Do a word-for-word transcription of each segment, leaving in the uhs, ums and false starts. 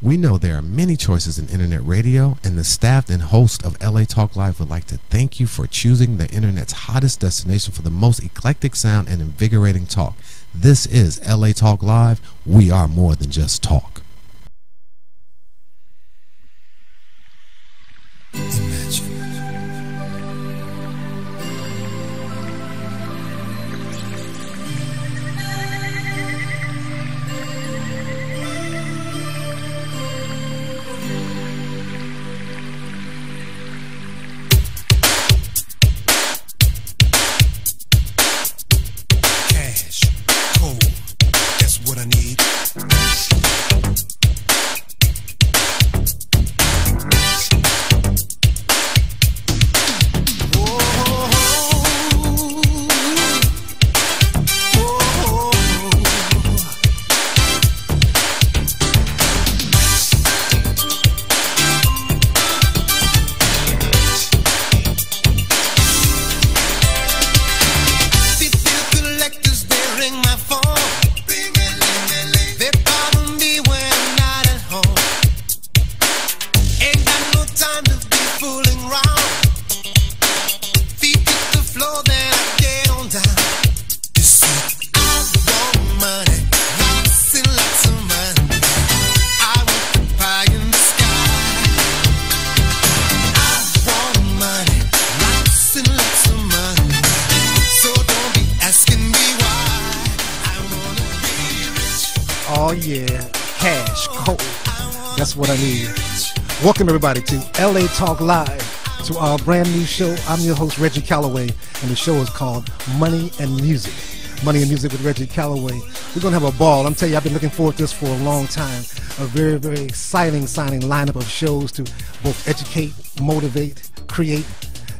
We know there are many choices in internet radio, and the staff and host of L A Talk Live would like to thank you for choosing the internet's hottest destination for the most eclectic sound and invigorating talk. This is L A Talk Live. We are more than just talk. Welcome everybody to L A Talk Live, to our brand new show. I'm your host Reggie Calloway, and the show is called Money and Music. Money and Music with Reggie Calloway. We're going to have a ball. I'm telling you, I've been looking forward to this for a long time. A very, very exciting signing lineup of shows to both educate, motivate, create,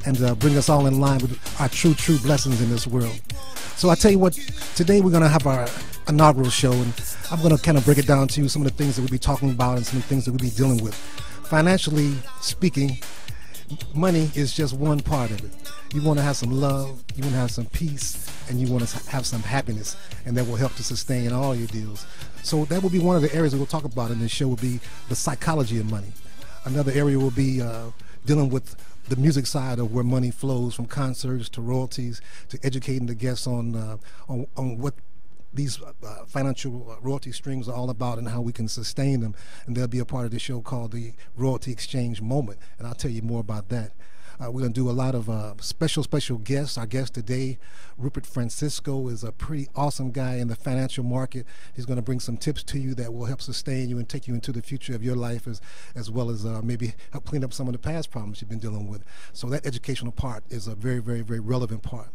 and uh, bring us all in line with our true, true blessings in this world. So I tell you what, today we're going to have our inaugural show, and I'm going to kind of break it down to you, some of the things that we'll be talking about and some of the things that we'll be dealing with. Financially speaking, money is just one part of it. You want to have some love, you want to have some peace, and you want to have some happiness, and that will help to sustain all your deals. So that will be one of the areas that we'll talk about in this show will be the psychology of money. Another area will be uh, dealing with the music side of where money flows, from concerts to royalties to educating the guests on, uh, on, on what these uh, financial royalty streams are all about and how we can sustain them. And they'll be a part of the show called the Royalty Exchange Moment, and I'll tell you more about that. Uh, we're going to do a lot of uh, special, special guests. Our guest today, Rupert Francisco, is a pretty awesome guy in the financial market. He's going to bring some tips to you that will help sustain you and take you into the future of your life, as, as well as uh, maybe help clean up some of the past problems you've been dealing with. So that educational part is a very, very, very relevant part.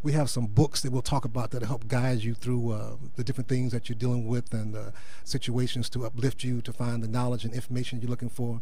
We have some books that we'll talk about that help guide you through uh, the different things that you're dealing with and uh, situations to uplift you to find the knowledge and information you're looking for.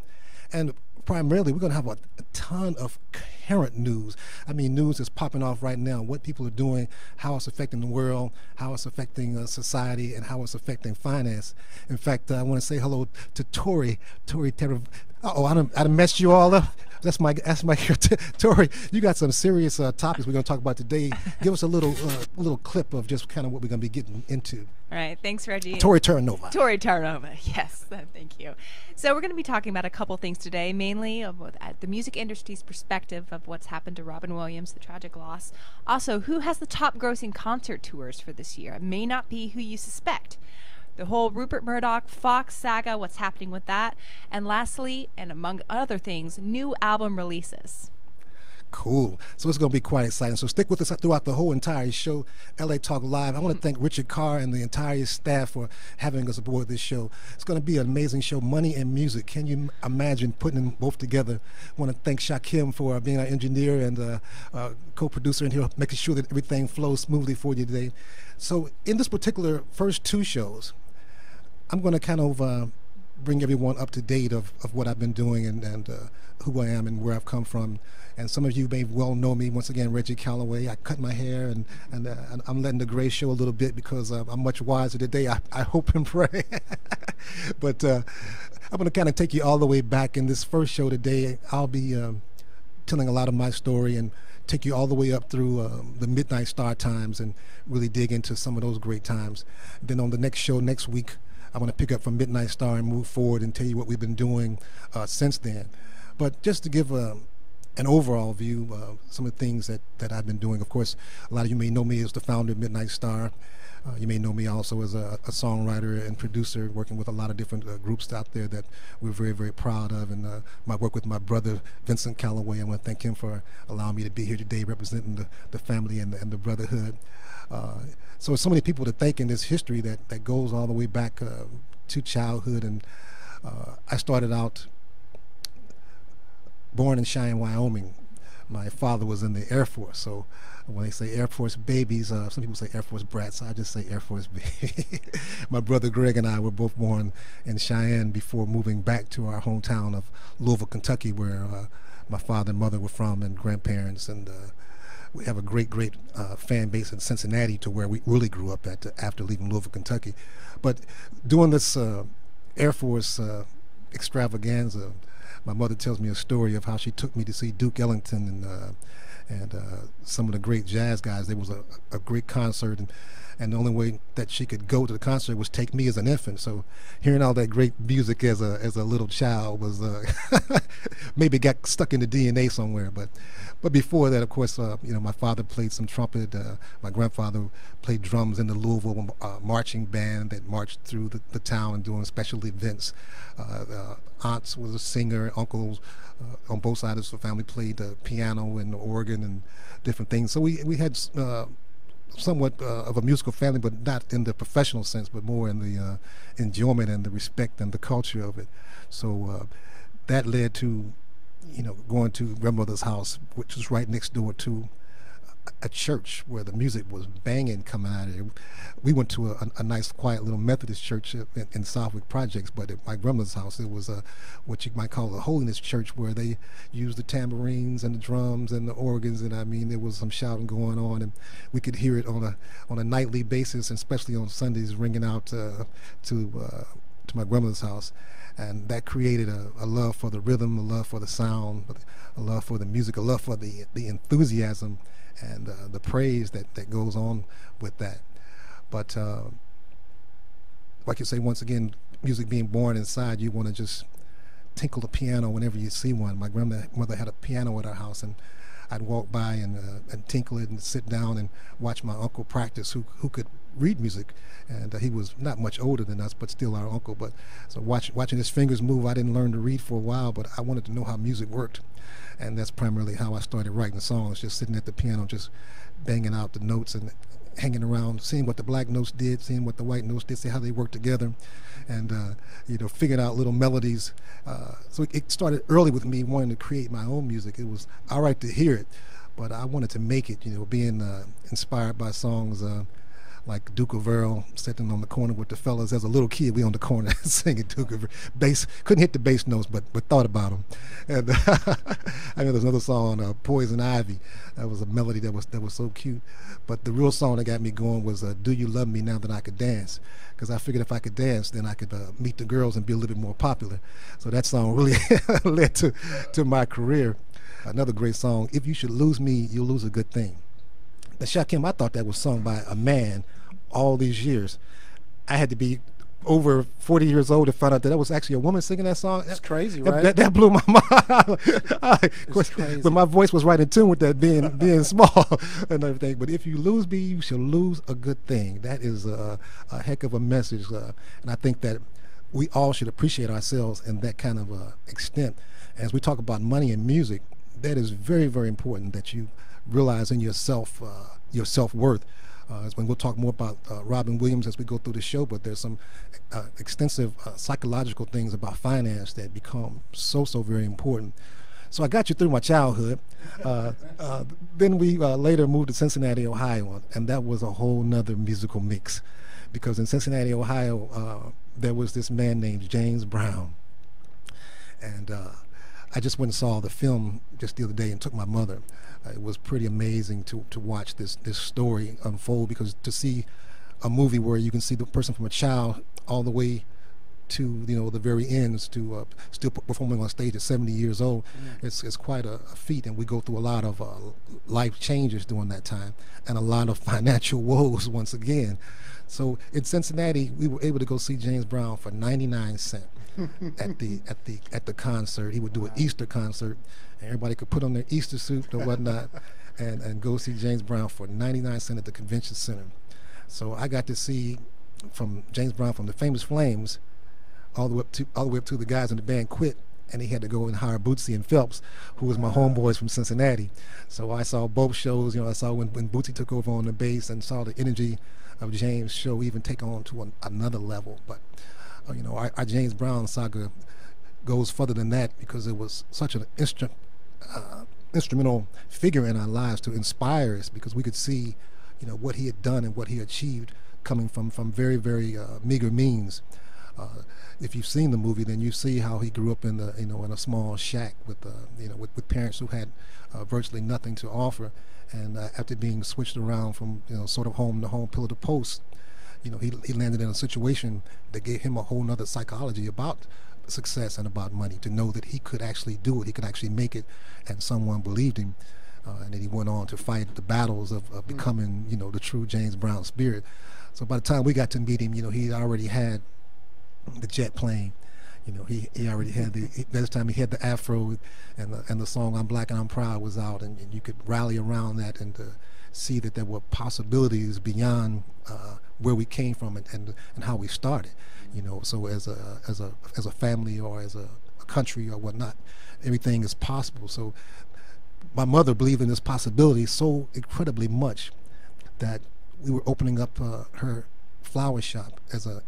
And primarily, we're going to have a, a ton of current news. I mean, news is popping off right now, what people are doing, how it's affecting the world, how it's affecting uh, society, and how it's affecting finance. In fact, uh, I want to say hello to Tori, Tori Taranova. Uh-oh, I done, I done messed you all up. That's my, that's my, Tori, you got some serious uh, topics we're going to talk about today. Give us a little, uh, little clip of just kind of what we're going to be getting into. All right, thanks, Reggie. Tori Taranova. Tori Taranova, yes, thank you. So we're going to be talking about a couple things today, mainly of the music industry's perspective of what's happened to Robin Williams, the tragic loss. Also, who has the top grossing concert tours for this year? It may not be who you suspect. The whole Rupert Murdoch, Fox saga, what's happening with that. And lastly, and among other things, new album releases. Cool. So it's going to be quite exciting. So stick with us throughout the whole entire show, L A Talk Live. I want to thank Richard Carr and the entire staff for having us aboard this show. It's going to be an amazing show, Money and Music. Can you imagine putting them both together? I want to thank Shakim for being our engineer and uh, uh, co-producer in here, making sure that everything flows smoothly for you today. So in this particular first two shows, I'm going to kind of uh, bring everyone up to date of, of what I've been doing and, and uh, who I am and where I've come from. And some of you may well know me. Once again, Reggie Calloway. I cut my hair, and, and uh, I'm letting the gray show a little bit because uh, I'm much wiser today. I, I hope and pray. But uh, I'm going to kind of take you all the way back. In this first show today, I'll be um, telling a lot of my story and take you all the way up through um, the Midnight Star times and really dig into some of those great times. Then on the next show next week, I want to pick up from Midnight Star and move forward and tell you what we've been doing uh, since then. But just to give a, an overall view, uh, some of the things that, that I've been doing. Of course, a lot of you may know me as the founder of Midnight Star. Uh, you may know me also as a, a songwriter and producer, working with a lot of different uh, groups out there that we're very, very proud of. And uh, my work with my brother, Vincent Calloway, I want to thank him for allowing me to be here today representing the, the family and the, and the brotherhood. Uh, so so many people to thank in this history that, that goes all the way back uh, to childhood. And uh, I started out born in Cheyenne, Wyoming. My father was in the Air Force, so when they say Air Force babies, uh, some people say Air Force brats, I just say Air Force baby. My brother Greg and I were both born in Cheyenne before moving back to our hometown of Louisville, Kentucky, where uh, my father and mother were from, and grandparents, and uh, we have a great, great uh, fan base in Cincinnati, to where we really grew up at uh, after leaving Louisville, Kentucky. But doing this uh, Air Force uh, extravaganza, my mother tells me a story of how she took me to see Duke Ellington and uh, and uh, some of the great jazz guys. There was a, a great concert, and, and the only way that she could go to the concert was take me as an infant. So hearing all that great music as a as a little child was uh, maybe got stuck in the D N A somewhere. But but before that, of course, uh, you know, my father played some trumpet. Uh, my grandfather played drums in the Louisville uh, marching band that marched through the, the town doing special events. Uh, uh, aunts was a singer, uncles uh, on both sides of the family played the piano and the organ and different things. So we, we had uh, somewhat uh, of a musical family, but not in the professional sense, but more in the uh, enjoyment and the respect and the culture of it. So uh, that led to, you know, going to grandmother's house, which was right next door to a church where the music was banging coming out of it. We went to a, a nice, quiet little Methodist church in, in Southwick Projects, but at my grandmother's house, it was a, what you might call a holiness church, where they used the tambourines and the drums and the organs, and I mean, there was some shouting going on, and we could hear it on a on a nightly basis, and especially on Sundays, ringing out uh, to uh, to my grandmother's house. And that created a, a love for the rhythm, a love for the sound, a love for the music, a love for the, the enthusiasm and uh, the praise that, that goes on with that. But uh, like you say, once again, music being born inside, you want to just tinkle the piano whenever you see one. My grandmother had a piano at our house, and I'd walk by and, uh, and tinkle it and sit down and watch my uncle practice, who, who could read music, and uh, he was not much older than us, but still our uncle. But so watch, watching his fingers move, I didn't learn to read for a while, but I wanted to know how music worked. And that's primarily how I started writing songs, just sitting at the piano, just banging out the notes and hanging around, seeing what the black notes did, seeing what the white notes did, see how they worked together, and uh, you know, figuring out little melodies. Uh, so it started early with me wanting to create my own music. It was all right to hear it, but I wanted to make it, you know, being uh, inspired by songs uh, like Duke of Earl, sitting on the corner with the fellas. As a little kid, we on the corner singing Duke of Earl. Bass, couldn't hit the bass notes, but, but thought about them. And I know there's another song, uh, Poison Ivy. That was a melody that was, that was so cute. But the real song that got me going was uh, Do You Love Me Now That I Could Dance? Because I figured if I could dance, then I could uh, meet the girls and be a little bit more popular. So that song really led to, to my career. Another great song, If You Should Lose Me, You'll Lose a Good Thing. The Shakim, I thought that was sung by a man all these years. I had to be over forty years old to find out that that was actually a woman singing that song. That's crazy, right? That, that, that blew my mind. Of course, but my voice was right in tune with that, being being small and everything. But if you lose me, you shall lose a good thing. That is a, a heck of a message, uh, and I think that we all should appreciate ourselves in that kind of uh, extent. As we talk about money and music, that is very, very important that you realize in yourself uh, your self-worth. Uh, when we'll talk more about uh, Robin Williams as we go through the show, but there's some uh, extensive uh, psychological things about finance that become so, so very important. So I got you through my childhood. Uh, uh, then we uh, later moved to Cincinnati, Ohio, and that was a whole nother musical mix, because in Cincinnati, Ohio, uh, there was this man named James Brown. And uh, I just went and saw the film just the other day and took my mother. It was pretty amazing to, to watch this, this story unfold, because to see a movie where you can see the person from a child all the way to, you know, the very ends, to uh, still performing on stage at seventy years old. Mm-hmm. It's, it's quite a, a feat, and we go through a lot of uh, life changes during that time, and a lot of financial woes once again. So in Cincinnati, we were able to go see James Brown for ninety-nine cents at the at the at the concert. He would do wow. an Easter concert, and everybody could put on their Easter suit or whatnot, and and go see James Brown for ninety-nine cents at the convention center. So I got to see from James Brown from the Famous Flames, all the way up to all the way up to the guys in the band quit, and he had to go and hire Bootsy and Phelps, who was my homeboys from Cincinnati. So I saw both shows. You know, I saw when, when Bootsy took over on the bass, and saw the energy of James' show even take on to an, another level. But uh, you know, our, our James Brown saga goes further than that, because it was such an instru uh, instrumental figure in our lives to inspire us, because we could see, you know, what he had done and what he achieved coming from from very very uh, meager means. Uh, if you've seen the movie, then you see how he grew up in the, you know, in a small shack with uh, you know, with, with parents who had uh, virtually nothing to offer, and uh, after being switched around from, you know, sort of home to home, pillar to post, you know, he he landed in a situation that gave him a whole nother psychology about success and about money, to know that he could actually do it, he could actually make it, and someone believed him. Uh, and then he went on to fight the battles of, of becoming, you know, the true James Brown spirit. So by the time we got to meet him, you know, he already had the jet plane, you know, he, he already had the, he, by this time he had the afro, and the, and the song "I'm Black and I'm Proud" was out, and, and you could rally around that, and to see that there were possibilities beyond uh, where we came from, and, and and how we started, you know. So as a as a as a family, or as a, a country or whatnot, everything is possible. So my mother believed in this possibility so incredibly much that we were opening up uh, her flower shop as a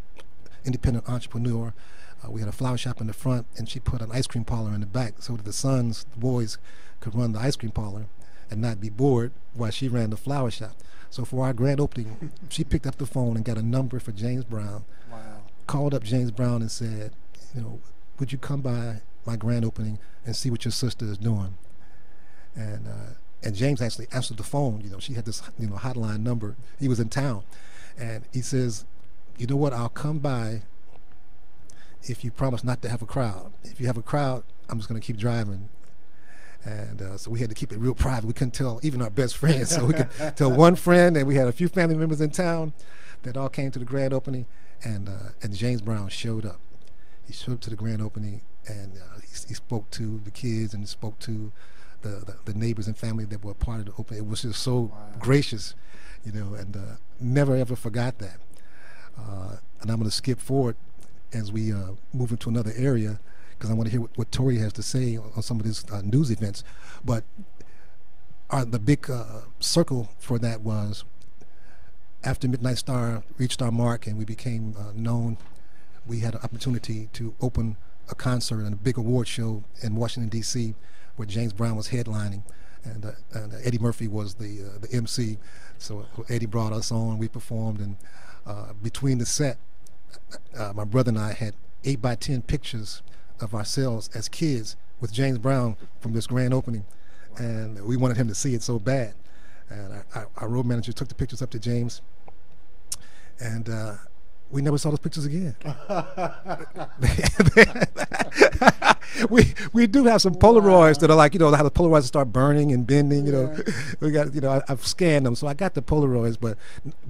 independent entrepreneur. Uh, we had a flower shop in the front, and she put an ice cream parlor in the back, so that the sons, the boys, could run the ice cream parlor and not be bored while she ran the flower shop. So for our grand opening, she picked up the phone and got a number for James Brown. Wow. Called up James Brown and said, you know, would you come by my grand opening and see what your sister is doing? And uh, and James actually answered the phone. You know, she had this, you know, hotline number. He was in town, and he says, you know what, I'll come by if you promise not to have a crowd. If you have a crowd, I'm just going to keep driving. And uh, so we had to keep it real private. We couldn't tell even our best friends. So we could tell one friend, and we had a few family members in town that all came to the grand opening. And uh, and James Brown showed up. He showed up to the grand opening, and uh, he, he spoke to the kids, and he spoke to the, the, the neighbors and family that were a part of the opening. It was just so wow. gracious, you know, and uh, never ever forgot that. Uh, and I'm going to skip forward as we uh, move into another area, because I want to hear what, what Tori has to say on, on some of these uh, news events. But our, the big uh, circle for that was after Midnight Star reached our mark and we became uh, known, we had an opportunity to open a concert and a big award show in Washington, D C, where James Brown was headlining. And, uh, and Eddie Murphy was the uh, the M C, so Eddie brought us on. We performed, and uh, between the set, uh, my brother and I had eight by ten pictures of ourselves as kids with James Brown from this grand opening, and we wanted him to see it so bad. And our, our road manager took the pictures up to James, and uh, we never saw those pictures again. we we do have some Polaroids wow. that are like, you know, how the Polaroids start burning and bending, you yeah. know. We got, you know, I, I've scanned them, so I got the Polaroids, but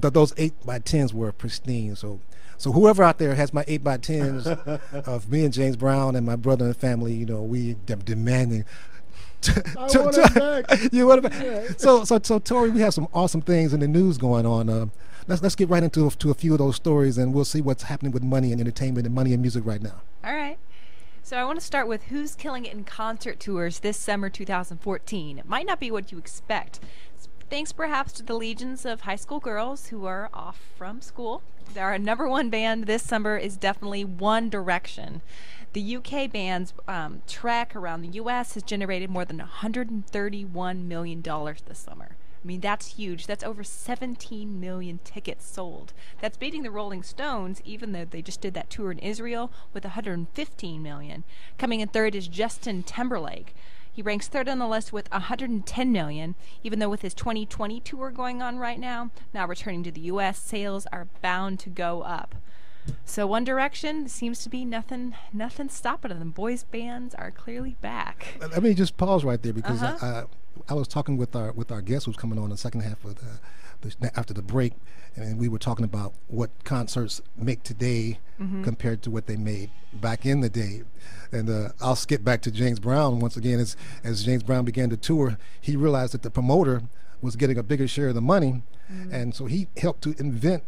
th those eight by tens were pristine. So so whoever out there has my eight by tens of me and James Brown and my brother and family, you know, we de demanding. I want it back. You want it back. Yeah. So so so Tori, we have some awesome things in the news going on. Uh, Let's, let's get right into a, to a few of those stories, and we'll see what's happening with money and entertainment and money and music right now. All right. So I want to start with Who's Killing It in concert tours this summer two thousand fourteen. It might not be what you expect. Thanks perhaps to the legions of high school girls who are off from school. Our number one band this summer is definitely One Direction. The U K band's um, trek around the U S has generated more than one hundred thirty-one million dollars this summer. I mean, that's huge. That's over seventeen million tickets sold. That's beating the Rolling Stones, even though they just did that tour in Israel, with one hundred fifteen million. Coming in third is Justin Timberlake. He ranks third on the list with one hundred ten million, even though with his twenty twenty tour going on right now, now returning to the U S, sales are bound to go up. So One Direction seems to be nothing nothing stopping them. Boys bands are clearly back. Let me just pause right there because uh-huh. I, I I was talking with our with our guest who's coming on the second half of the, the after the break, and we were talking about what concerts make today mm-hmm. compared to what they made back in the day. And uh, I'll skip back to James Brown once again. As as James Brown began to tour, he realized that the promoter was getting a bigger share of the money, mm-hmm. and so he helped to invent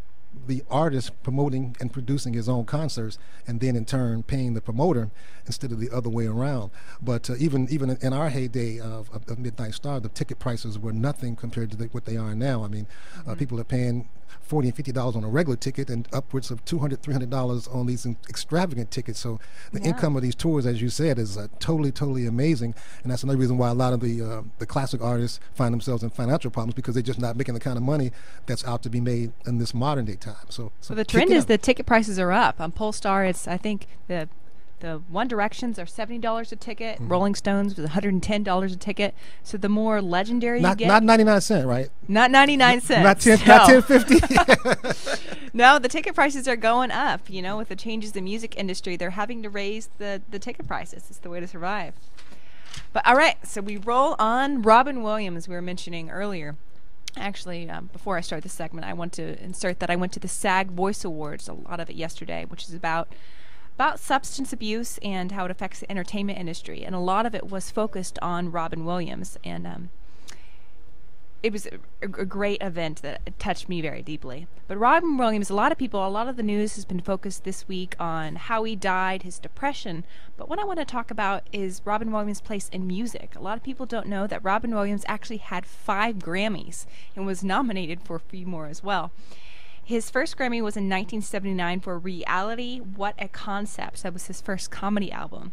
the artist promoting and producing his own concerts, and then in turn paying the promoter instead of the other way around. But uh, even even in our heyday of, of, of Midnight Star, the ticket prices were nothing compared to the, what they are now. I mean, mm-hmm. uh, people are paying forty and fifty dollars on a regular ticket and upwards of two hundred, three hundred dollars on these extravagant tickets. So the yeah. income of these tours, as you said, is uh, totally, totally amazing. And that's another reason why a lot of the uh, the classic artists find themselves in financial problems, because they're just not making the kind of money that's out to be made in this modern day time. So, so, so the trend is the ticket prices are up. On Polestar, it's, I think, the the One Directions are seventy dollars a ticket. Mm-hmm. Rolling Stones was one hundred ten dollars a ticket. So the more legendary not, you get. Not ninety-nine cents, right? Not ninety-nine cents. Not ten, no. Not ten fifty. No, the ticket prices are going up. You know, with the changes in the music industry, they're having to raise the, the ticket prices. It's the way to survive. But all right, so we roll on. Robin Williams, we were mentioning earlier. Actually, um, before I start this segment, I want to insert that I went to the SAG Voice Awards, a lot of it yesterday, which is about... about substance abuse and how it affects the entertainment industry, and a lot of it was focused on Robin Williams, and um, it was a, a great event that touched me very deeply. But Robin Williams, a lot of people, a lot of the news has been focused this week on how he died, his depression, but what I want to talk about is Robin Williams' place in music. A lot of people don't know that Robin Williams actually had five Grammys and was nominated for a few more as well. His first Grammy was in nineteen seventy-nine for Reality, What a Concept. That was his first comedy album.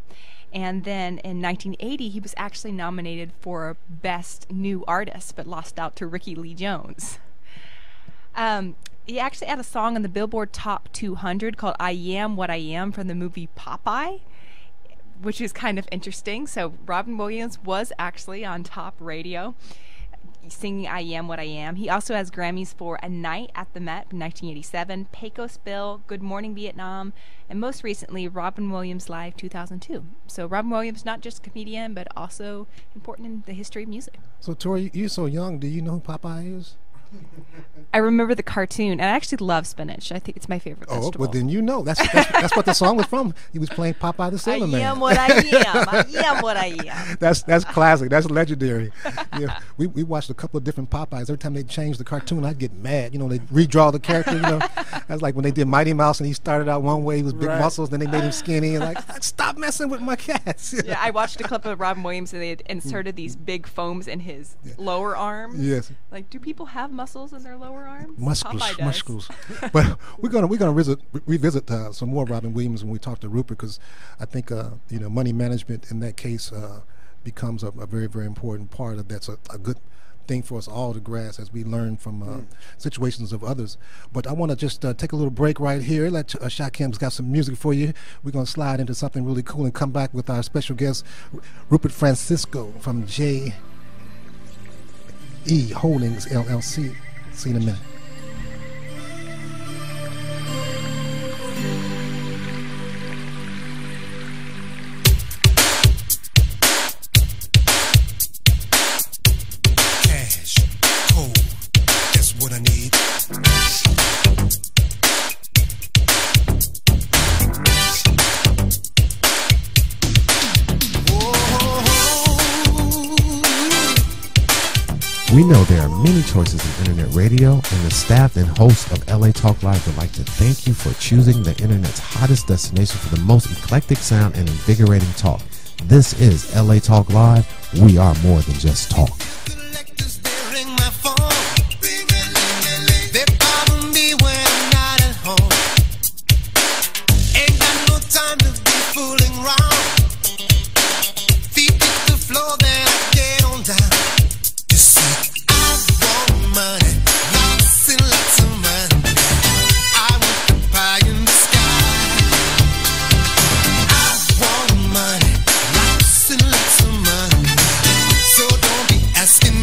And then in nineteen eighty, he was actually nominated for Best New Artist, but lost out to Ricky Lee Jones. Um, he actually had a song on the Billboard Top two hundred called I Am What I Am from the movie Popeye, which is kind of interesting. So Robin Williams was actually on top radio, singing I Am What I Am. He also has Grammys for A Night at the Met in nineteen eighty-seven, Pecos Bill, Good Morning Vietnam, and most recently Robin Williams Live two thousand two. So Robin Williams, not just a comedian, but also important in the history of music. So Tori, you're so young. Do you know who Popeye is? I remember the cartoon, and I actually love spinach. I think it's my favorite vegetable. Oh, well then you know. That's that's, that's what the song was from. He was playing Popeye the Sailor Man. I am what I am. I am what I am. That's that's classic. That's legendary. Yeah, we we watched a couple of different Popeyes. Every time they changed the cartoon, I'd get mad. You know, they redraw the character. You know, that's like when they did Mighty Mouse, and he started out one way, he was big right. muscles, then they made him skinny, and like stop messing with my cats. You know? Yeah, I watched a clip of Robin Williams, and they had inserted these big foams in his yeah. lower arm. Yes. Like, do people have muscles in their lower arms? Muscles, muscles. But we're gonna we're gonna revisit, revisit uh, some more Robin Williams when we talk to Rupert, because I think uh, you know, money management in that case uh, becomes a, a very very important part of that's a, a good thing for us all to grasp as we learn from uh, mm. situations of others. But I want to just uh, take a little break right here. Let uh, Shakim's got some music for you. We're gonna slide into something really cool and come back with our special guest Rupert Francisco from J. E. Holdings L L C. See you in a minute. Cash, cold, that's what I need. We know there are many choices in internet radio, and the staff and hosts of L A Talk Live would like to thank you for choosing the internet's hottest destination for the most eclectic sound and invigorating talk. This is L A Talk Live. We are more than just talk. Asking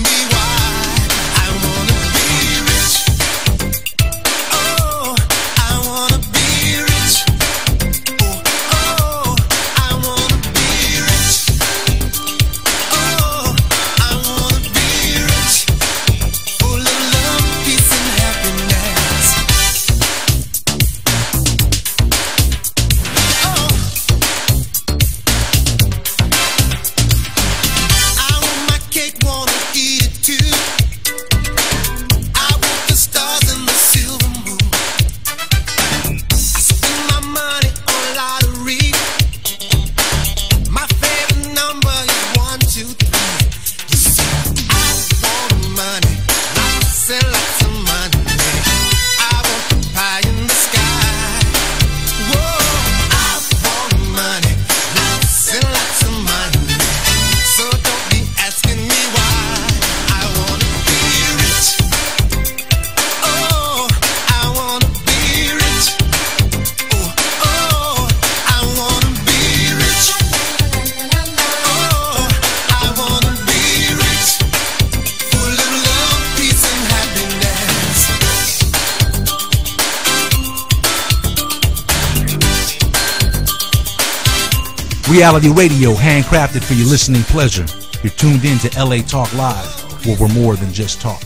Reality radio, handcrafted for your listening pleasure. You're tuned in to L A. Talk Live, where we're more than just talk.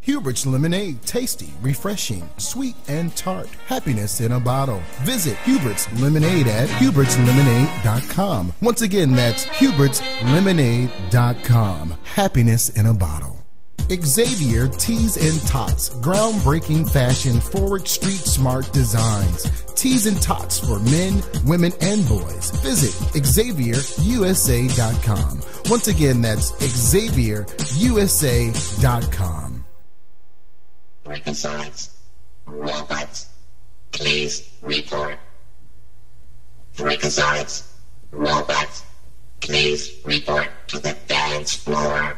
Hubert's Lemonade, tasty, refreshing, sweet, and tart. Happiness in a bottle. Visit Hubert's Lemonade at huberts lemonade dot com. Once again, that's huberts lemonade dot com. Happiness in a bottle. Xavier Tees and Tots, groundbreaking fashion, forward street smart designs. Tees and Tots for men, women, and boys. Visit xavier u s a dot com. Once again, that's xavier u s a dot com. Working signs. Robots, please report. Working signs. Robots, please report to the dance floor.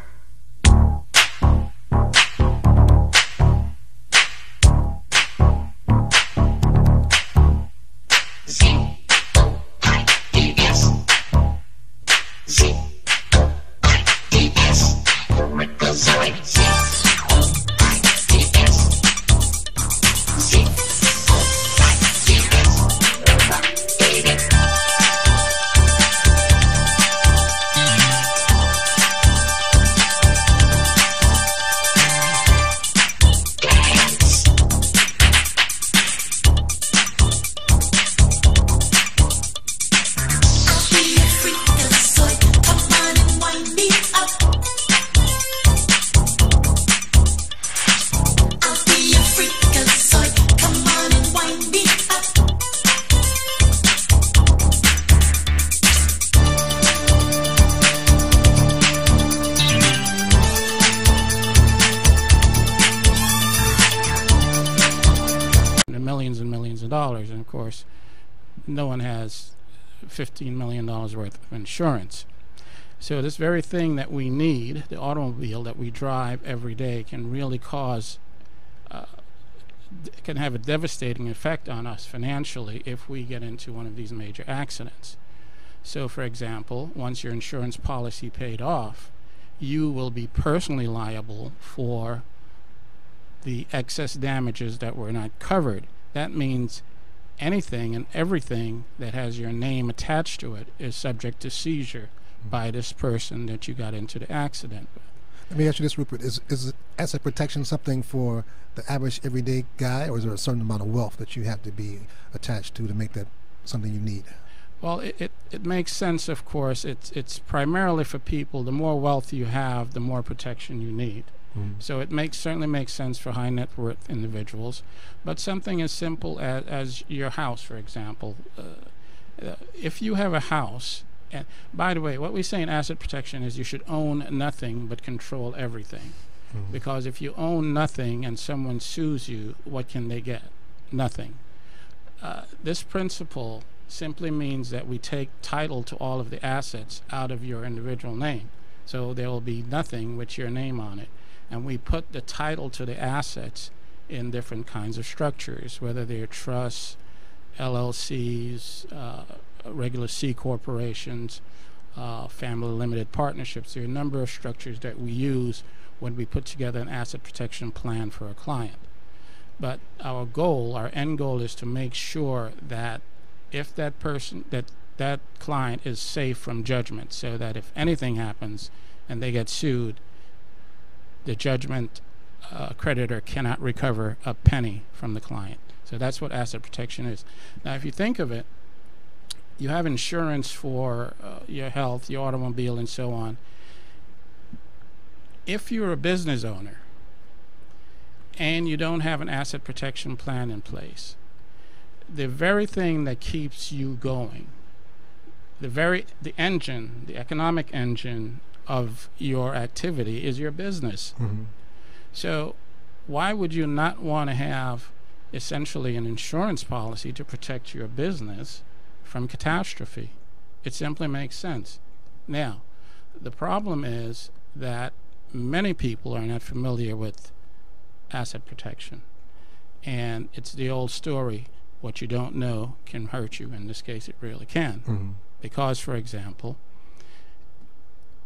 No one has fifteen million dollars worth of insurance. So this very thing that we need, the automobile that we drive every day, can really cause, uh, can have a devastating effect on us financially if we get into one of these major accidents. So for example, once your insurance policy paid off, you will be personally liable for the excess damages that were not covered. That means anything and everything that has your name attached to it is subject to seizure by this person that you got into the accident with. Let me ask you this, Rupert. Is, is asset protection something for the average everyday guy, or is there a certain amount of wealth that you have to be attached to to make that something you need? Well, it, it, it makes sense, of course. It's, it's primarily for people. The more wealth you have, the more protection you need. Mm-hmm. So it makes certainly makes sense for high net worth individuals, but something as simple as, as your house, for example. Uh, uh, if you have a house, and by the way, what we say in asset protection is you should own nothing but control everything, mm-hmm. because if you own nothing and someone sues you, what can they get? Nothing. Uh, this principle simply means that we take title to all of the assets out of your individual name, so there will be nothing with your name on it. And we put the title to the assets in different kinds of structures, whether they're trusts, L L Cs, uh, regular C corporations, uh, family limited partnerships. There are a number of structures that we use when we put together an asset protection plan for a client. But our goal, our end goal, is to make sure that if that person, that that client is safe from judgment, so that if anything happens and they get sued, the judgment uh, creditor cannot recover a penny from the client. So that's what asset protection is. Now, if you think of it, you have insurance for uh, your health, your automobile, and so on. If you're a business owner and you don't have an asset protection plan in place, the very thing that keeps you going, the very the engine, the economic engine of your activity, is your business. Mm-hmm. So why would you not want to have essentially an insurance policy to protect your business from catastrophe? It simply makes sense. Now, the problem is that many people are not familiar with asset protection, and it's the old story, what you don't know can hurt you. In this case, it really can. Mm-hmm. Because, for example,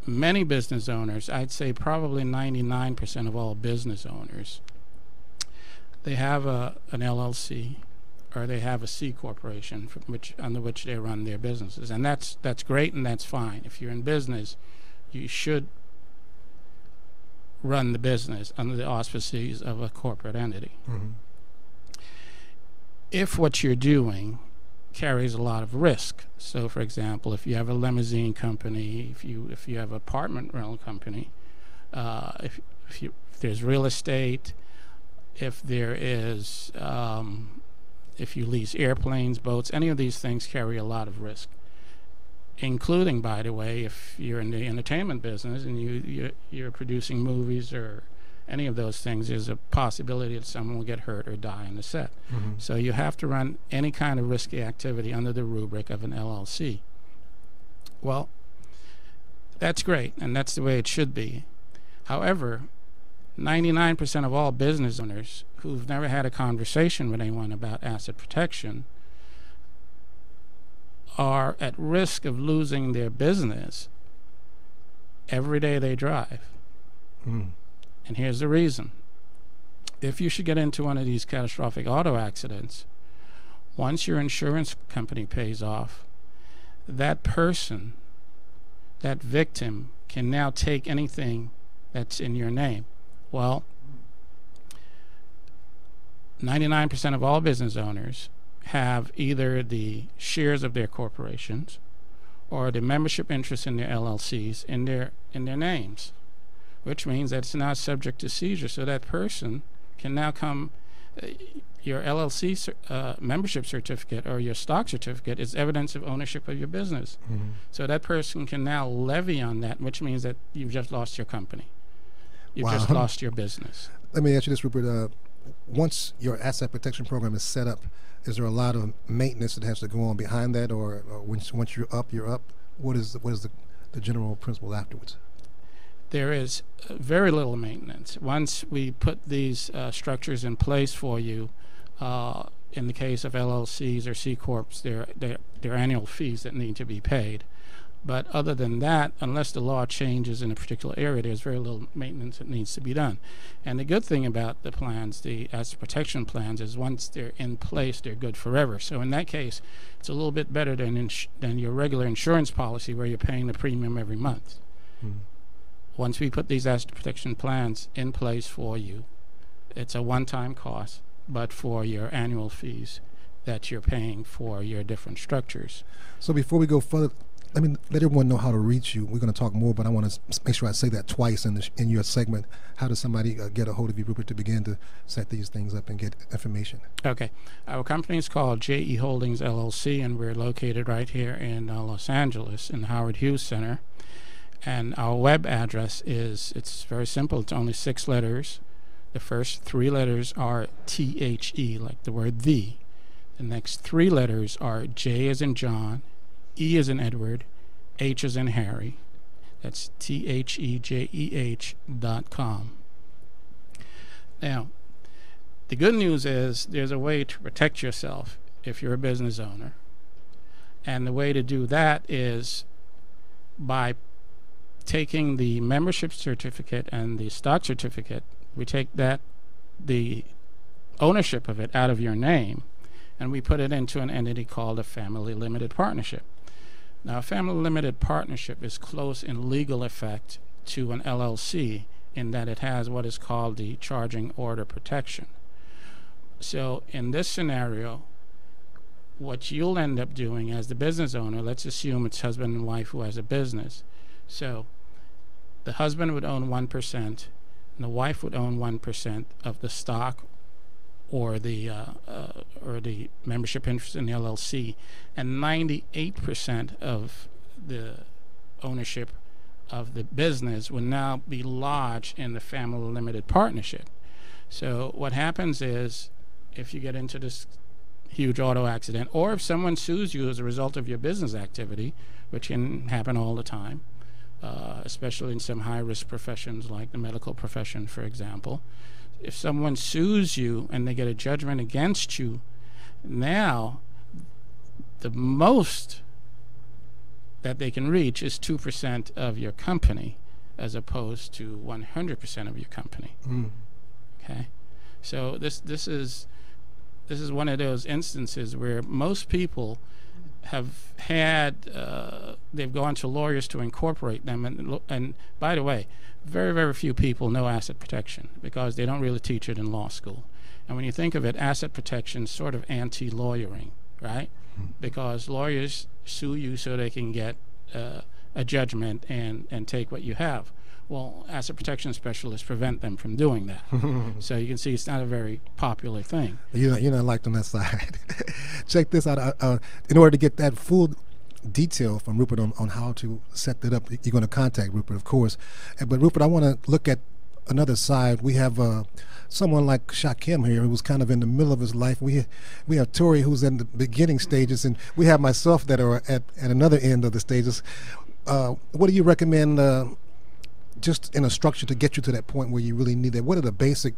many business owners, I'd say probably ninety-nine percent of all business owners, they have a an L L C, or they have a C corporation from which under which they run their businesses, and that's that's great and that's fine. If you're in business, you should run the business under the auspices of a corporate entity. Mm-hmm. If what you're doing carries a lot of risk, so for example, if you have a limousine company, if you if you have an apartment rental company, uh, if if, you, if there's real estate, if there is um, if you lease airplanes, boats, any of these things carry a lot of risk, including, by the way, if you're in the entertainment business and you you're, you're producing movies or any of those things, there's a possibility that someone will get hurt or die in the set. Mm-hmm. So you have to run any kind of risky activity under the rubric of an L L C. Well, that's great, and that's the way it should be. However, ninety-nine percent of all business owners who've never had a conversation with anyone about asset protection are at risk of losing their business every day they drive. Mm. And here's the reason. If you should get into one of these catastrophic auto accidents, once your insurance company pays off, that person, that victim, can now take anything that's in your name. Well, ninety-nine percent of all business owners have either the shares of their corporations or the membership interests in their L L Cs in their in their names, which means that it's now subject to seizure. So that person can now come, uh, your L L C uh, membership certificate or your stock certificate is evidence of ownership of your business. Mm-hmm. So that person can now levy on that, which means that you've just lost your company. You've wow. just lost your business. Let me ask you this, Rupert. Uh, once your asset protection program is set up, is there a lot of maintenance that has to go on behind that, or, or once, once you're up, you're up? What is the, what is the, the general principle afterwards? There is very little maintenance. Once we put these uh, structures in place for you, uh, in the case of L L Cs or C Corps, there are annual fees that need to be paid. But other than that, unless the law changes in a particular area, there's very little maintenance that needs to be done. And the good thing about the plans, the asset protection plans, is once they're in place, they're good forever. So in that case, it's a little bit better than, ins than your regular insurance policy where you're paying the premium every month. Mm-hmm. Once we put these asset protection plans in place for you, it's a one-time cost, but for your annual fees that you're paying for your different structures. So before we go further, let me let everyone know how to reach you. We're going to talk more, but I want to make sure I say that twice in, the sh in your segment. How does somebody uh, get a hold of you, Rupert, to begin to set these things up and get information? Okay. Our company is called J E Holdings L L C, and we're located right here in uh, Los Angeles in the Howard Hughes Center. And our web address is, it's very simple, it's only six letters. The first three letters are T H E, like the word the. The next three letters are J as in John, E as in Edward, H as in Harry. That's T H E J E H dot com. Now, the good news is there's a way to protect yourself if you're a business owner. And the way to do that is by taking the membership certificate and the stock certificate. We take that, the ownership of it, out of your name, and we put it into an entity called a family limited partnership. Now, a family limited partnership is close in legal effect to an L L C in that it has what is called the charging order protection. So in this scenario, what you'll end up doing as the business owner, let's assume it's husband and wife who has a business. So the husband would own one percent and the wife would own one percent of the stock or the, uh, uh, or the membership interest in the L L C, and ninety-eight percent of the ownership of the business would now be lodged in the family limited partnership. So what happens is, if you get into this huge auto accident, or if someone sues you as a result of your business activity, which can happen all the time, Uh, especially in some high-risk professions like the medical profession, for example. If someone sues you and they get a judgment against you, now the most that they can reach is two percent of your company as opposed to one hundred percent of your company. Mm. Okay, So this this is this is one of those instances where most people have had uh, they've gone to lawyers to incorporate them, and and by the way, very very few people know asset protection because they don't really teach it in law school. And when you think of it, asset protection is sort of anti-lawyering, right? Because lawyers sue you so they can get uh, a judgment and and take what you have. Well, asset protection specialists prevent them from doing that. So you can see it's not a very popular thing. You're not, you're not liked on that side. Check this out. Uh, uh, in order to get that full detail from Rupert on, on how to set that up, you're going to contact Rupert, of course. But Rupert, I want to look at another side. We have uh, someone like Shakim here who was kind of in the middle of his life. We we have Tori who's in the beginning stages, and we have myself that are at, at another end of the stages. Uh, what do you recommend uh, just in a structure to get you to that point where you really need that? What are the basic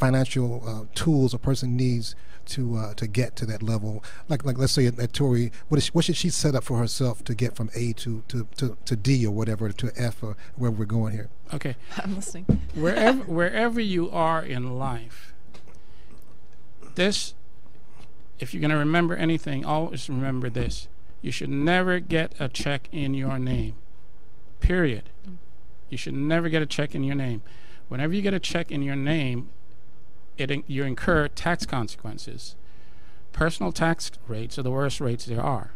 financial uh, tools a person needs to uh, to get to that level? Like, like let's say at, at Tori, what, is she, what should she set up for herself to get from A to, to, to, to D or whatever, to F or wherever we're going here? Okay. I'm listening. wherever, wherever you are in life, this, if you're going to remember anything, always remember this. You should never get a check in your name, period. You should never get a check in your name. Whenever you get a check in your name, it in, you incur tax consequences. Personal tax rates are the worst rates there are.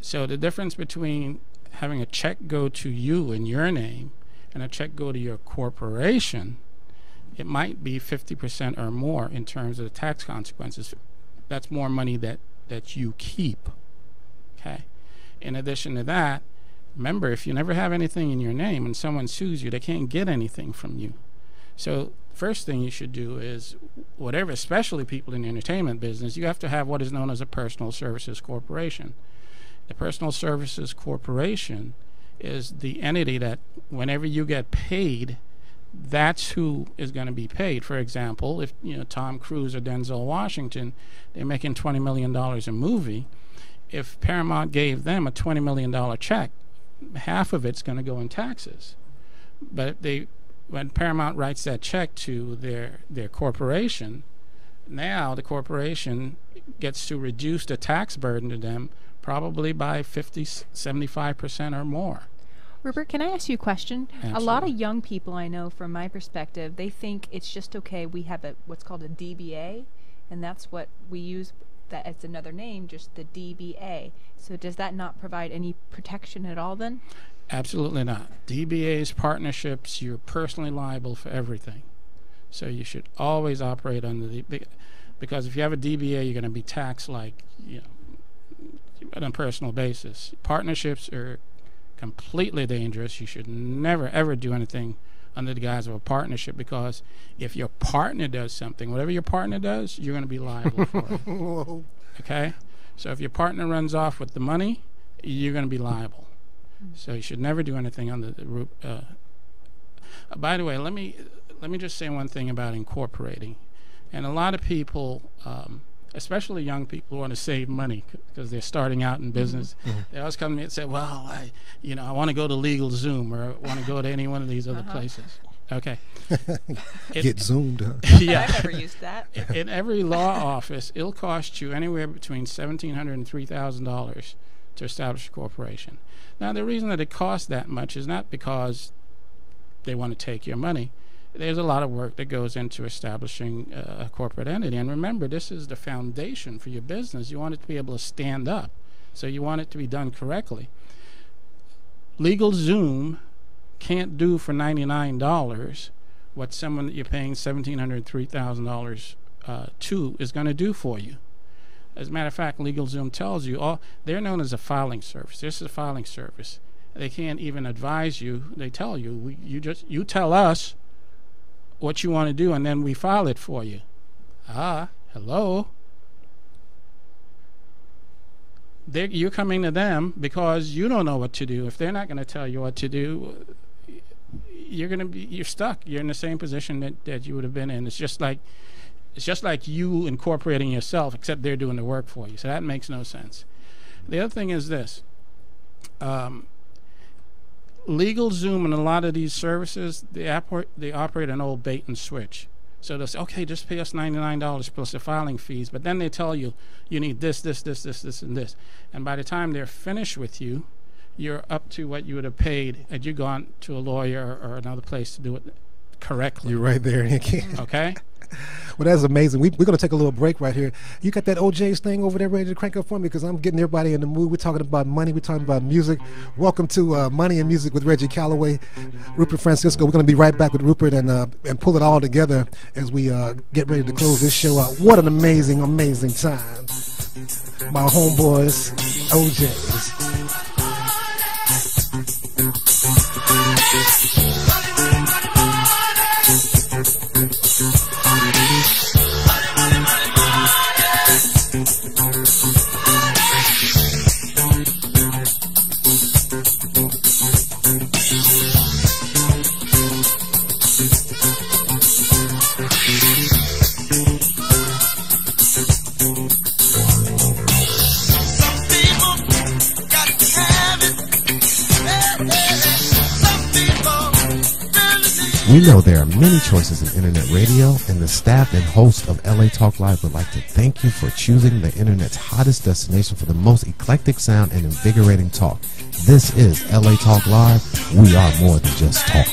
So the difference between having a check go to you in your name and a check go to your corporation, it might be fifty percent or more in terms of the tax consequences. That's more money that, that you keep, okay? In addition to that, remember, if you never have anything in your name and someone sues you, they can't get anything from you. So first thing you should do is whatever, especially people in the entertainment business, you have to have what is known as a personal services corporation. The personal services corporation is the entity that whenever you get paid, that's who is going to be paid. For example, if you know Tom Cruise or Denzel Washington, they're making twenty million dollars a movie. If Paramount gave them a twenty million dollar check, half of it's going to go in taxes. But they, when Paramount writes that check to their their corporation, now the corporation gets to reduce the tax burden to them probably by fifty, seventy-five percent or more. Rupert, can I ask you a question? Absolutely. A lot of young people I know, from my perspective, they think it's just okay, we have a what's called a D B A, and that's what we use. That it's another name, just the D B A. So does that not provide any protection at all then? Absolutely not. D B As, partnerships, you're personally liable for everything. So you should always operate under the, because if you have a D B A, you're going to be taxed like, you know, on a personal basis. Partnerships are completely dangerous. You should never, ever do anything under the guise of a partnership, because if your partner does something, whatever your partner does, you're going to be liable for it. Okay? So if your partner runs off with the money, you're going to be liable. So you should never do anything under the roof. Uh, by the way, let me let me just say one thing about incorporating. And a lot of people, um, especially young people, want to save money because they're starting out in business. Mm-hmm. They always come to me and say, well, I, you know, I want to go to LegalZoom or I want to go to any one of these other uh-huh. places. Okay. It, Get Zoomed. Huh? Yeah. I've never used that. In, in every law office, it'll cost you anywhere between seventeen hundred dollars and three thousand dollars to establish a corporation. Now, the reason that it costs that much is not because they want to take your money. There's a lot of work that goes into establishing uh, a corporate entity. And remember, this is the foundation for your business. You want it to be able to stand up. So you want it to be done correctly. LegalZoom can't do for ninety-nine dollars what someone that you're paying seventeen hundred dollars, three thousand dollars uh, to is going to do for you. As a matter of fact, LegalZoom tells you, all, they're known as a filing service. This is a filing service. They can't even advise you. They tell you, we, you, just, you tell us what you want to do, and then we file it for you. Ah, hello. They're, you're coming to them because you don't know what to do. If they're not going to tell you what to do, you're going to be you're stuck. You're in the same position that, that you would have been in. It's just like it's just like you incorporating yourself, except they're doing the work for you. So that makes no sense. The other thing is this. Um, LegalZoom and a lot of these services, they, oper they operate an old bait and switch. So they'll say, okay, just pay us ninety-nine dollars plus the filing fees. But then they tell you, you need this, this, this, this, this, and this. And by the time they're finished with you, you're up to what you would have paid had you gone to a lawyer or another place to do it correctly. You're right there, Nicky. Okay? Well, that's amazing. We, we're going to take a little break right here. You got that O J's thing over there ready to crank up for me? Because I'm getting everybody in the mood. We're talking about money. We're talking about music. Welcome to uh, Money and Music with Reggie Calloway, Rupert Francisco. We're going to be right back with Rupert and uh, and pull it all together as we uh, get ready to close this show out. What an amazing, amazing time. My homeboys, O J's. We know there are many choices in internet radio, and the staff and host of L A Talk Live would like to thank you for choosing the internet's hottest destination for the most eclectic sound and invigorating talk. This is L A Talk Live. We are more than just talk.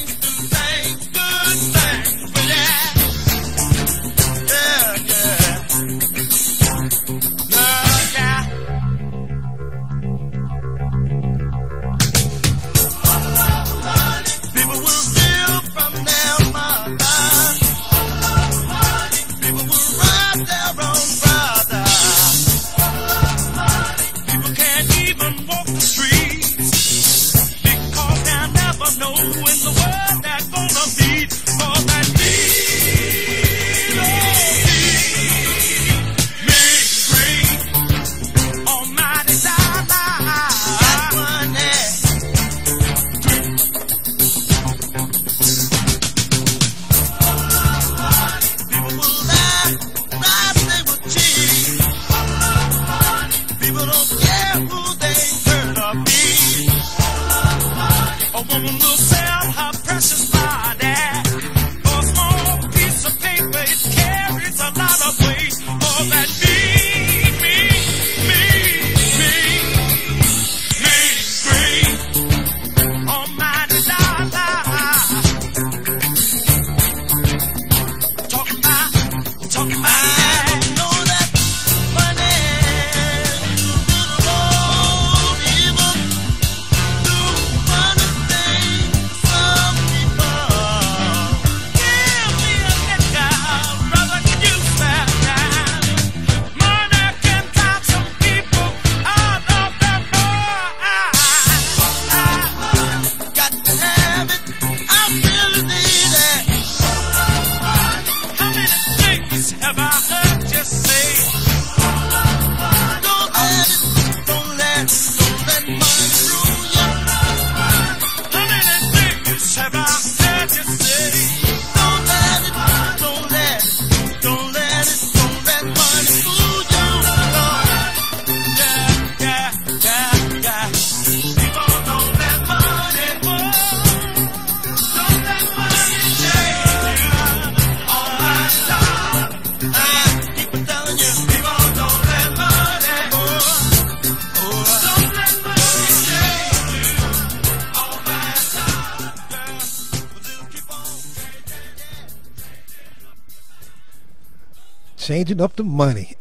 Changing up the money.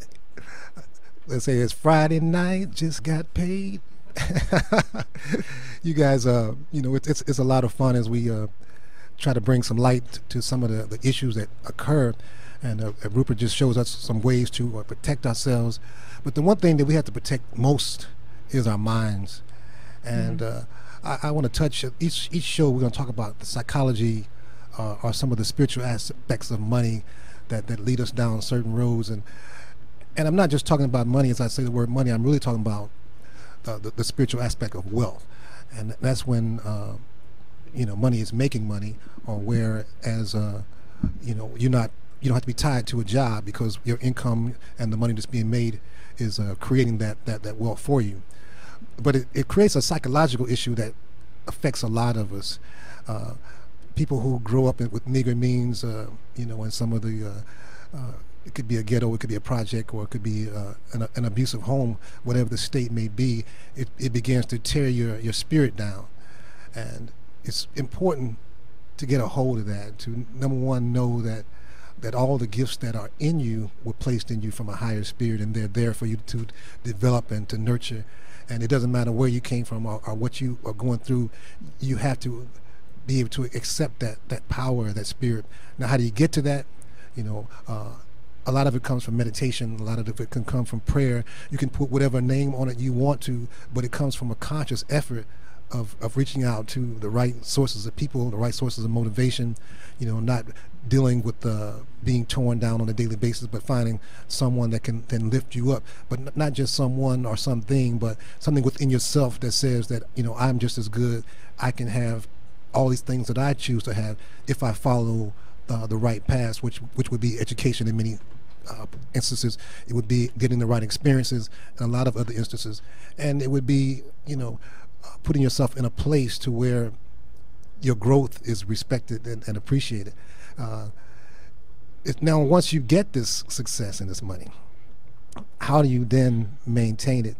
Let's say it's Friday night. Just got paid. You guys, uh, you know, it, it's it's a lot of fun as we uh, try to bring some light to some of the, the issues that occur, and uh, Rupert just shows us some ways to uh, protect ourselves. But the one thing that we have to protect most is our minds, and mm-hmm. uh, I, I want to touch each each show. We're going to talk about the psychology uh, or some of the spiritual aspects of money. That, that lead us down certain roads, and and I'm not just talking about money. As I say the word money, I'm really talking about uh, the, the spiritual aspect of wealth, and that's when uh, you know, money is making money, or where as uh, you know, you're not, you don't have to be tied to a job because your income and the money that's being made is uh, creating that, that that wealth for you. But it, it creates a psychological issue that affects a lot of us. Uh, people who grow up in, with meager means, uh, you know, in some of the, uh, uh, it could be a ghetto, it could be a project, or it could be uh, an, an abusive home, whatever the state may be, it, it begins to tear your, your spirit down. And it's important to get a hold of that, to, number one, know that that all the gifts that are in you were placed in you from a higher spirit, and they're there for you to develop and to nurture. And it doesn't matter where you came from or, or what you are going through, you have to be able to accept that, that power, that spirit. Now, how do you get to that? You know, uh, a lot of it comes from meditation, a lot of it can come from prayer. You can put whatever name on it you want to, but it comes from a conscious effort Of, of reaching out to the right sources of people, the right sources of motivation, you know, not dealing with uh, being torn down on a daily basis, but finding someone that can then lift you up. But not just someone or something, but something within yourself that says that, you know, I'm just as good. I can have all these things that I choose to have if I follow uh, the right path, which, which would be education in many uh, instances. It would be getting the right experiences in a lot of other instances. And it would be, you know, putting yourself in a place to where your growth is respected and, and appreciated. Uh, it, now, once you get this success and this money, how do you then maintain it?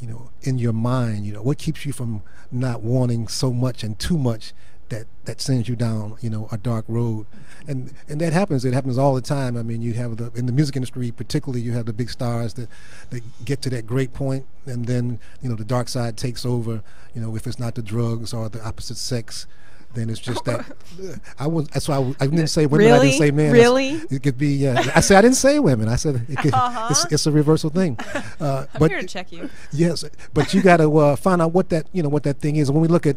You know, in your mind, you know, what keeps you from not wanting so much and too much that that sends you down, you know, a dark road? And and that happens. It happens all the time. I mean, you have the in the music industry, particularly, you have the big stars that that get to that great point, and then, you know, the dark side takes over. You know, if it's not the drugs or the opposite sex, then it's just that. I was so I, I didn't say women. Really? I didn't say men. Really? It could be. Yeah. I said I didn't say women. I said it could, uh-huh. it's, it's a reversal thing. Uh, I'm but, here to check you. Yes, but you got to uh, find out what that you know what that thing is. When we look at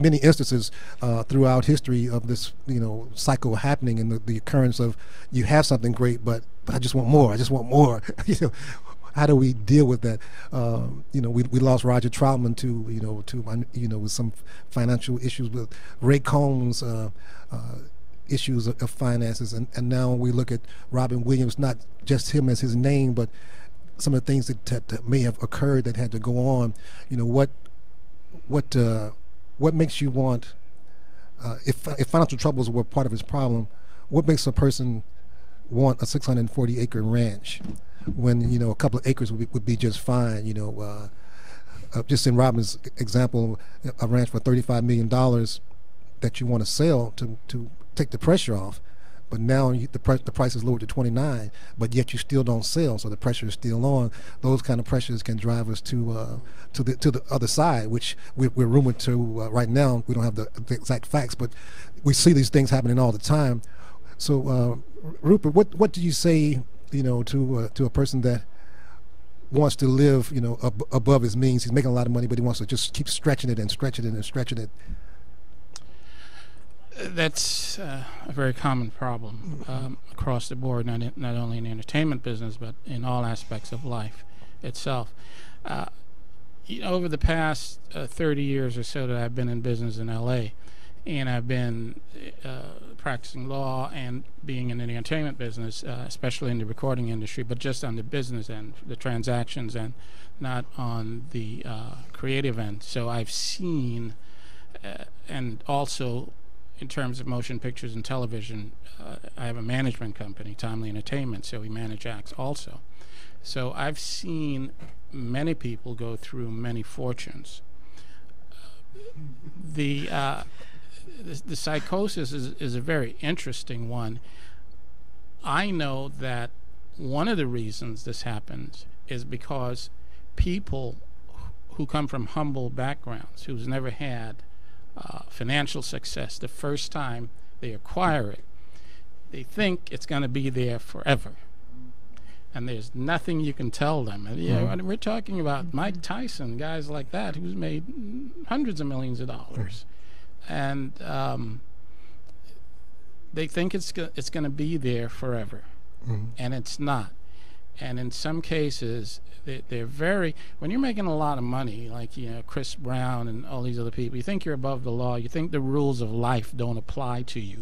many instances uh, throughout history of this, you know, cycle happening, and the, the occurrence of you have something great, but, but I just want more. I just want more. You know, how do we deal with that? Um, you know, we we lost Roger Troutman to you know to you know with some financial issues, with Ray Combs uh, uh, issues of, of finances, and and now we look at Robin Williams, not just him as his name, but some of the things that, that, that may have occurred that had to go on. You know, what what. Uh, What makes you want, uh, if, if financial troubles were part of his problem, what makes a person want a six hundred forty acre ranch when, you know, a couple of acres would be, would be just fine? You know, uh, uh, just in Robin's example, a ranch for thirty-five million dollars that you want to sell to, to take the pressure off, but now you, the, pr the price is lowered to twenty-nine, but yet you still don't sell, so the pressure is still on. Those kind of pressures can drive us to uh, to the to the other side, which we're, we're rumored to uh, right now. We don't have the, the exact facts, but we see these things happening all the time. So, uh, Rupert, what what do you say, you know, to uh, to a person that wants to live, you know, ab above his means? He's making a lot of money, but he wants to just keep stretching it and stretching it and stretching it. That's uh, a very common problem um, across the board, not, in, not only in the entertainment business, but in all aspects of life itself. Uh, you know, over the past uh, thirty years or so that I've been in business in L A, and I've been uh, practicing law and being in the entertainment business, uh, especially in the recording industry, but just on the business end, the transactions, and not on the uh, creative end. So I've seen uh, and also, in terms of motion pictures and television, uh, I have a management company, Timely Entertainment, so we manage acts also. So I've seen many people go through many fortunes. Uh, the, uh, the, the psychosis is, is a very interesting one. I know that one of the reasons this happens is because people who come from humble backgrounds, who's never had Uh, financial success, the first time they acquire it, they think it's going to be there forever, and there's nothing you can tell them. And, you know, and we're talking about Mike Tyson, guys like that, who's made hundreds of millions of dollars, and um, they think it's go it's going to be there forever, mm-hmm. and it's not. And in some cases, they, they're very, when you're making a lot of money, like, you know, Chris Brown and all these other people, you think you're above the law, you think the rules of life don't apply to you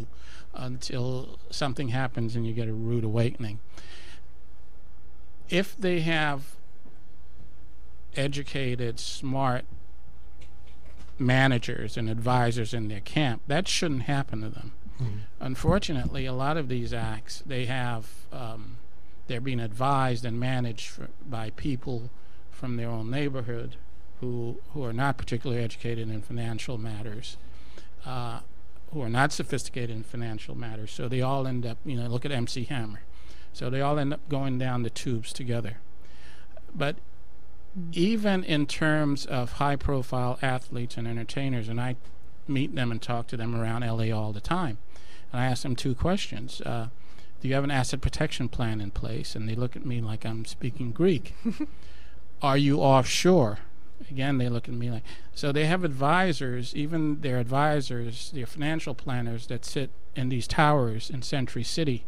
until something happens and you get a rude awakening. If they have educated, smart managers and advisors in their camp. That shouldn't happen to them. Mm-hmm. Unfortunately, a lot of these acts, they have, um, they're being advised and managed for, by people from their own neighborhood who who are not particularly educated in financial matters, uh, who are not sophisticated in financial matters. So they all end up, you know, look at M C Hammer. So they all end up going down the tubes together. But even in terms of high-profile athletes and entertainers, and I meet them and talk to them around L A all the time, and I ask them two questions. Uh, do you have an asset protection plan in place? And they look at me like I'm speaking Greek. Are you offshore? Again, they look at me like... So they have advisors, even their advisors, their financial planners that sit in these towers in Century City.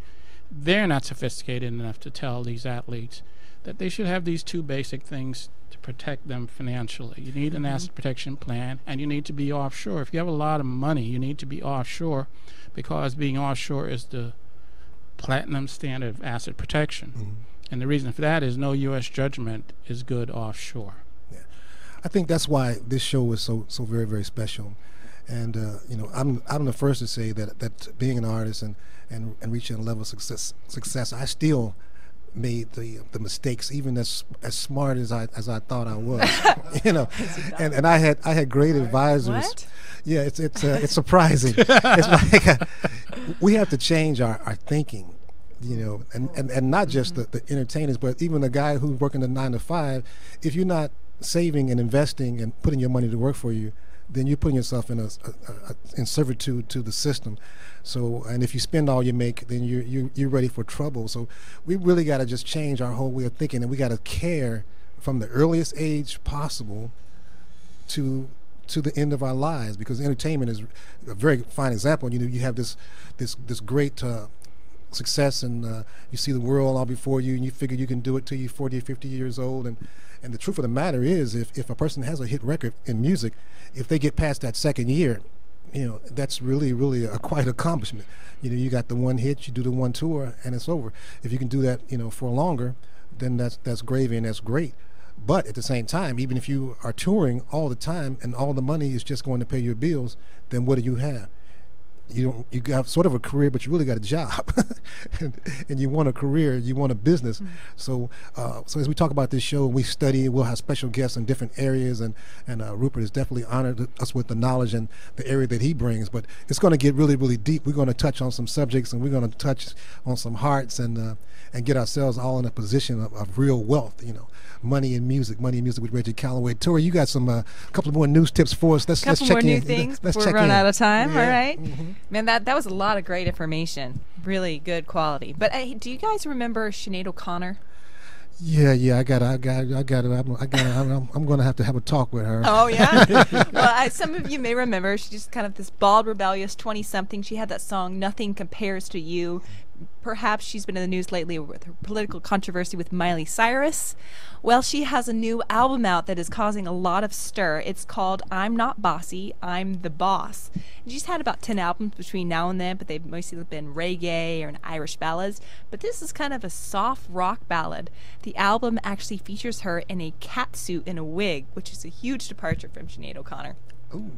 They're not sophisticated enough to tell these athletes that they should have these two basic things to protect them financially. You need an mm-hmm. asset protection plan, and you need to be offshore. If you have a lot of money, you need to be offshore, because being offshore is the platinum standard of asset protection. Mm-hmm. And the reason for that is no U S judgment is good offshore. Yeah. I think that's why this show is so so very, very special. And uh, you know, I'm I'm the first to say that that being an artist and and, and reaching a level of success success, I still made the the mistakes, even as as smart as I as I thought I was, you know, and and I had I had great advisors. What? Yeah, it's it's uh, it's surprising. It's like uh, we have to change our, our thinking, you know, and and, and not just mm-hmm. the, the entertainers, but even the guy who's working the nine to five. If you're not saving and investing and putting your money to work for you, then you're putting yourself in a, a, a in servitude to the system. So, and if you spend all you make, then you're, you're, you're ready for trouble. So we really got to just change our whole way of thinking, and we got to care from the earliest age possible to to the end of our lives, because entertainment is a very fine example. You know, you have this this, this great uh, success, and uh, you see the world all before you, and you figure you can do it till you're forty or fifty years old. And, and the truth of the matter is, if, if a person has a hit record in music, if they get past that second year, you know, that's really, really a quite accomplishment. You know, you got the one hit, you do the one tour, and it's over. If you can do that, you know, for longer, then that's that's gravy and that's great. But at the same time, even if you are touring all the time and all the money is just going to pay your bills, then what do you have? You don't, you got sort of a career, but you really got a job, and, and you want a career, you want a business. Mm-hmm. So, uh, so as we talk about this show, we study. We'll have special guests in different areas, and and uh, Rupert has definitely honored us with the knowledge and the area that he brings. But it's going to get really, really deep. We're going to touch on some subjects, and we're going to touch on some hearts, and uh, and get ourselves all in a position of, of real wealth. You know, money and music, money and music with Reggie Calloway. Tori, you got some a uh, couple more news tips for us. Let's couple let's check in. Couple more new things. Let's We're running out of time. Yeah. All right. Mm-hmm. Man, that that was a lot of great information. Really good quality. But hey, do you guys remember Sinead O'Connor? Yeah, yeah, I got, I got, I got it. I'm, I got, I'm, I'm going to have to have a talk with her. Oh yeah. Well, I, some of you may remember. She's just kind of this bald, rebellious twenty-something. She had that song, "Nothing Compares to You." Perhaps she's been in the news lately with her political controversy with Miley Cyrus. Well, she has a new album out that is causing a lot of stir. It's called I'm Not Bossy, I'm the Boss. And she's had about ten albums between now and then, but they've mostly been reggae or an Irish ballads. But this is kind of a soft rock ballad. The album actually features her in a catsuit and a wig, which is a huge departure from Sinead O'Connor. Ooh.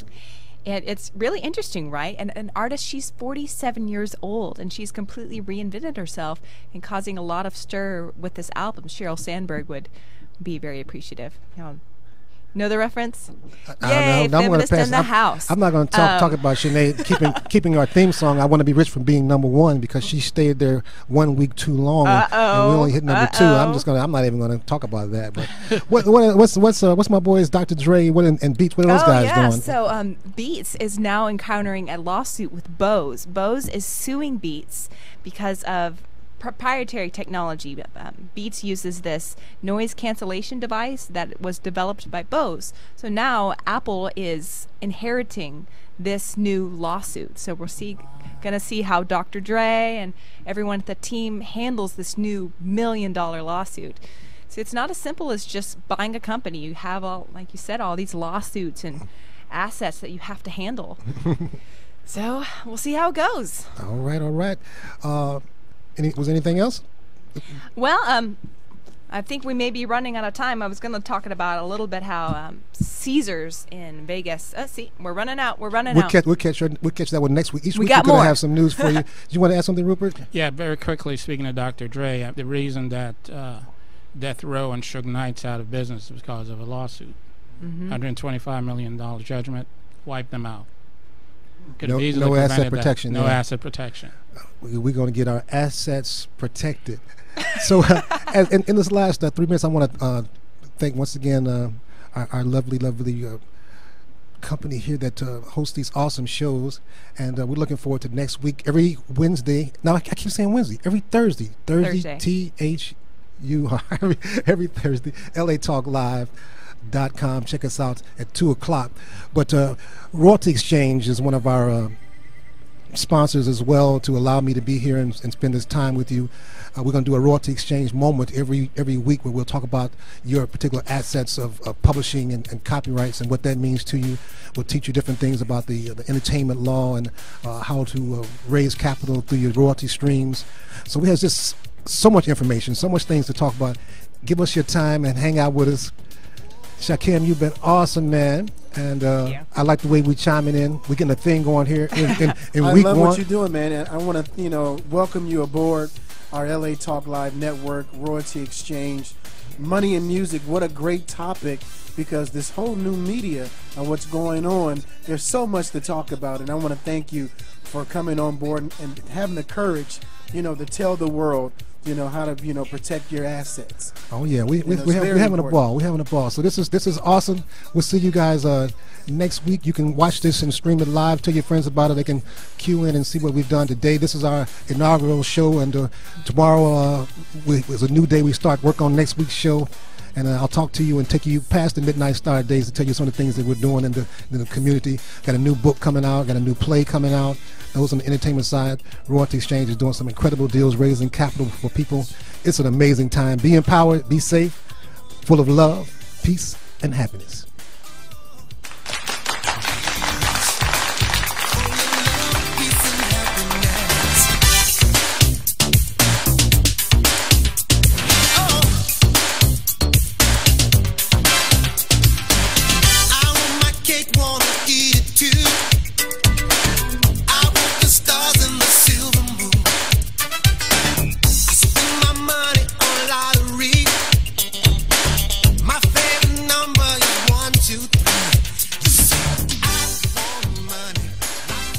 And it's really interesting, right? And an artist, she's forty-seven years old, and she's completely reinvented herself and causing a lot of stir with this album. Sheryl Sandberg would be very appreciative. Um, know the reference? I, Yay, I don't know. Feminist I'm in the I'm, house. I'm not going to talk, um, talk about Sinead keeping, keeping our theme song, I Want to Be Rich from Being Number One, because she stayed there one week too long, uh -oh, and we only hit number uh -oh. two. I'm just going. I'm not even going to talk about that. But what, what, what's what's uh, what's my boys, Doctor Dre, what and, and Beats? What are those oh, guys yeah. doing? So um, Beats is now encountering a lawsuit with Bose. Bose is suing Beats because of proprietary technology. Um, Beats uses this noise cancellation device that was developed by Bose. So now Apple is inheriting this new lawsuit. So we're see, gonna see how Doctor Dre and everyone at the team handles this new million dollar lawsuit. So it's not as simple as just buying a company. You have all, like you said, all these lawsuits and assets that you have to handle. So we'll see how it goes. All right, all right. Uh, Any, was anything else? Well, um, I think we may be running out of time. I was going to talk about a little bit how um, Caesars in Vegas. Uh, see, we're running out. We're running we'll out. Catch, we'll, catch your, we'll catch that one next week. Each we week we're going to have some news for you. Do you want to add something, Rupert? Yeah, very quickly, speaking of Doctor Dre, uh, the reason that uh, Death Row and Suge Knight's out of business was because of a lawsuit. Mm-hmm. one hundred twenty-five million dollars judgment, wiped them out. Could no, no asset protection. That. No yeah. asset protection. We're going to get our assets protected. So uh, as, in, in this last uh, three minutes, I want to uh, thank once again uh, our, our lovely, lovely uh, company here that uh, hosts these awesome shows. And uh, we're looking forward to next week. Every Wednesday. Now, I keep saying Wednesday. Every Thursday. Thursday. T H U R. every, every Thursday. L A Talk Live dot com. Check us out at two o'clock. But uh, Royalty Exchange is one of our uh, sponsors as well to allow me to be here and, and spend this time with you. Uh, we're going to do a Royalty Exchange moment every every week where we'll talk about your particular assets of, of publishing and, and copyrights and what that means to you. We'll teach you different things about the, uh, the entertainment law and uh, how to uh, raise capital through your royalty streams. So we have just so much information, so much things to talk about. Give us your time and hang out with us. Shakim, you've been awesome, man. And uh, yeah. I like the way we're chiming in. We're getting a thing going here in, in, in week one. I love what you're doing, man. And I want to, you know, welcome you aboard our L A Talk Live network, Royalty Exchange, Money and Music. What a great topic, because this whole new media and what's going on, there's so much to talk about. And I want to thank you for coming on board and, and having the courage, you know, to tell the world, you know, how to, you know, protect your assets. Oh yeah, we, we, know, we have, we're having important. a ball. We're having a ball. So this is this is awesome. We'll see you guys uh, next week. You can watch this and stream it live. Tell your friends about it. They can cue in and see what we've done today. This is our inaugural show, and uh, tomorrow uh, we, is a new day. We start work on next week's show, and uh, I'll talk to you and take you past the Midnight Star days to tell you some of the things that we're doing in the, in the community. Got a new book coming out. Got a new play coming out. Those on the entertainment side, Royalty Exchange is doing some incredible deals, raising capital for people. It's an amazing time. Be empowered, be safe, full of love, peace, and happiness.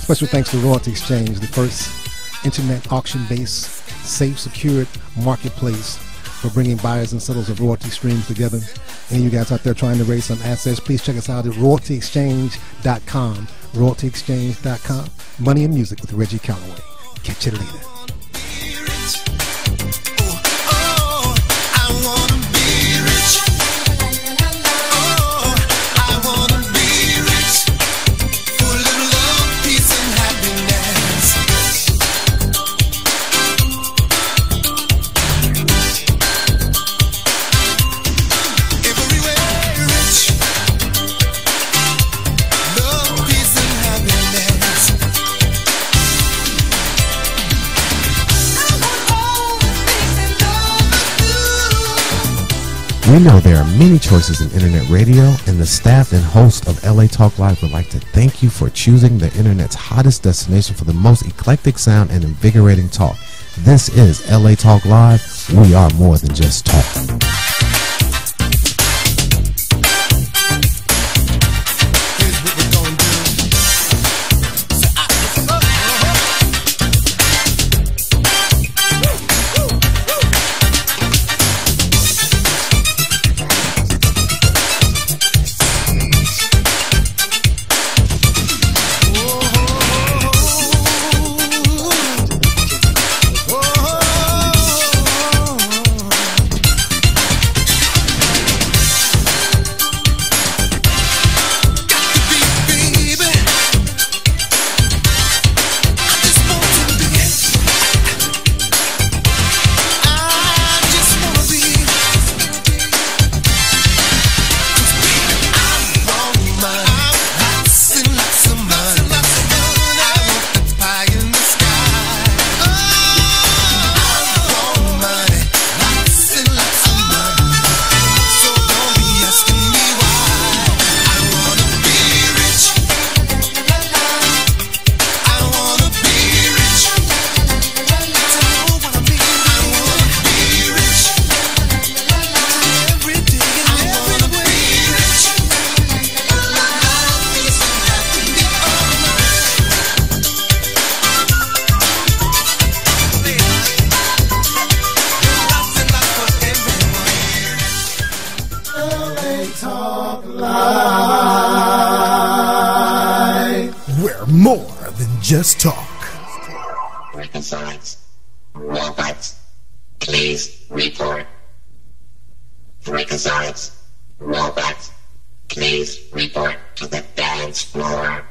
Special thanks to Royalty Exchange, the first internet auction-based, safe, secured marketplace for bringing buyers and sellers of royalty streams together. Any of you guys out there trying to raise some assets, please check us out at royalty exchange dot com, royalty exchange dot com, Money and Music with Reggie Calloway. Catch you later. We know there are many choices in internet radio, and the staff and host of L A Talk Live would like to thank you for choosing the internet's hottest destination for the most eclectic sound and invigorating talk. This is L A Talk Live. We are more than just talk. Just talk. Reconciles. Robots. Please report. Reconciles. Robots. Please report to the dance floor.